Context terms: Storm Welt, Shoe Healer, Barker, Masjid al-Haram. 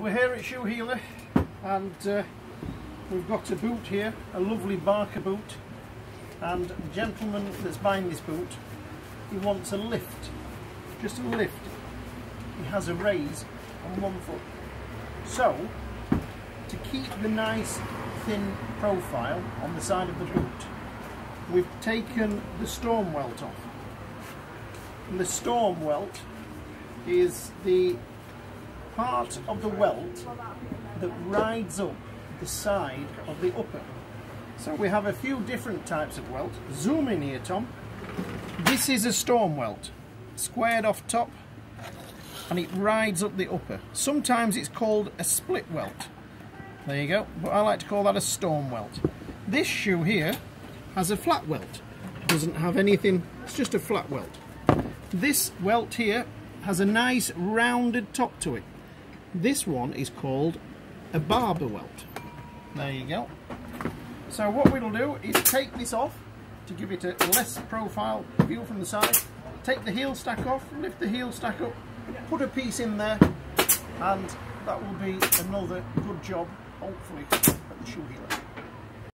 we're here at Shoe Healer, and we've got a boot here, a lovely Barker boot, and the gentleman that's buying this boot, he wants a lift, just a lift. He has a raise on one foot. So, to keep the nice thin profile on the side of the boot, we've taken the storm welt off. And the storm welt is the part of the welt that rides up the side of the upper. So we have a few different types of welt. Zoom in here, Tom. This is a storm welt, squared off top, and it rides up the upper. Sometimes it's called a split welt. There you go, but I like to call that a storm welt. This shoe here has a flat welt. Doesn't have anything, it's just a flat welt. This welt here has a nice rounded top to it. This one is called a barber welt. There you go. So what we'll do is take this off to give it a less profile view from the side. Take the heel stack off, lift the heel stack up, put a piece in there, and that will be another good job, hopefully, at the Shoe Healer.